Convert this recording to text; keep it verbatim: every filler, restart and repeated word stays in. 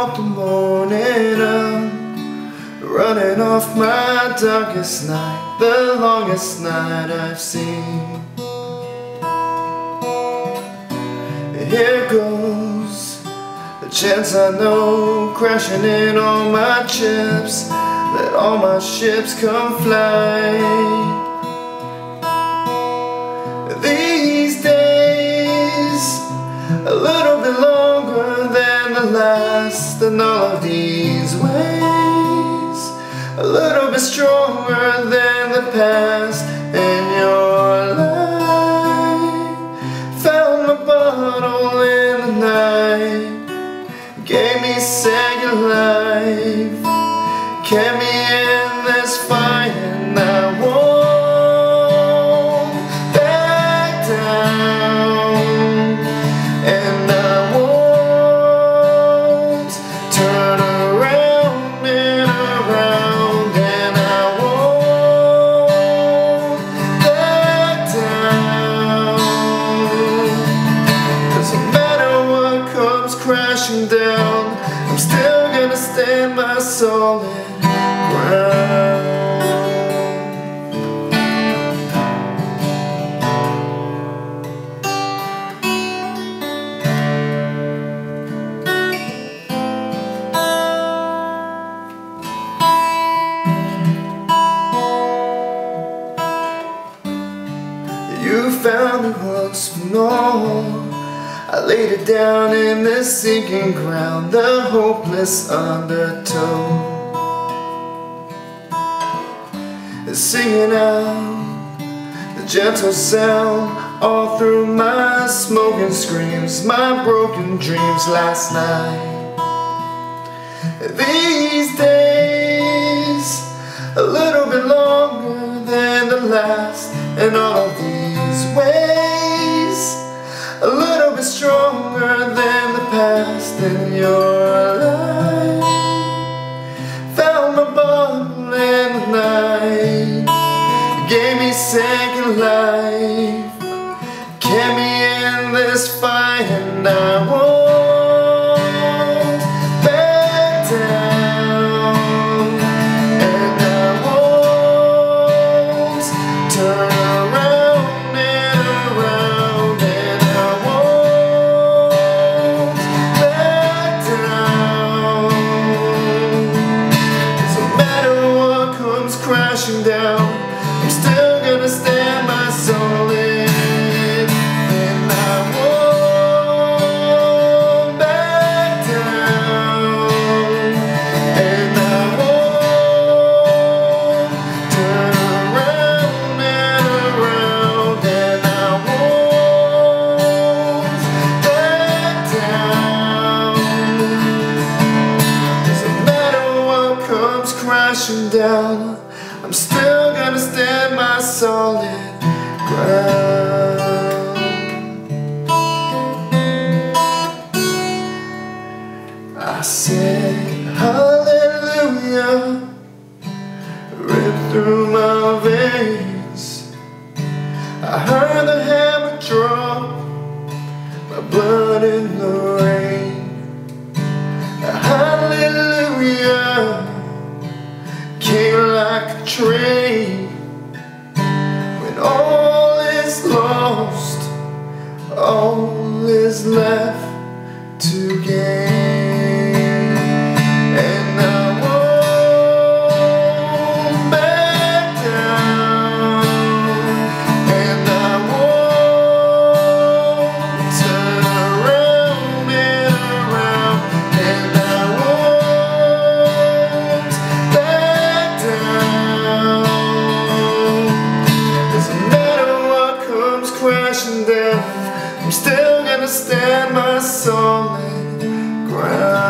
up the morning up, running off my darkest night, the longest night I've seen. Here goes a chance I know, crashing in all my chips, let all my ships come fly. These days, a little bit longer than the last, and all of these ways, a little bit stronger than the past. And your life found my bottle in the night, gave me second life, kept me in this fight, and I won't back down, and I won't turn around and around, and I won't back down. Doesn't matter what comes crashing down, I'm still gonna stand my solid ground. You found it once more, I laid it down in the sinking ground, the hopeless undertow, singing out the gentle sound all through my smoking screams, my broken dreams last night. These days, a little bit longer than the last, and all of these ways, a little bit stronger than the past. And your life found my bottle in the night, gave me second life, kept me in this fight, and I won't back down, and I won't turn around and around, and I won't back down. Doesn't matter what comes crashing down, I'm still gonna stand my solid, and I won't back down, and I won't turn around and around, and I won't back down. Doesn't matter what comes crashing down, I'm still gonna stand my solid ground. I said hallelujah, ripped through my veins. I heard the hammer drop, my blood in the rain. Hallelujah, came like a train. When all is lost, all is left to gain. And I won't back down, and I won't turn around and around, and I won't. I'm still gonna stand my solid ground.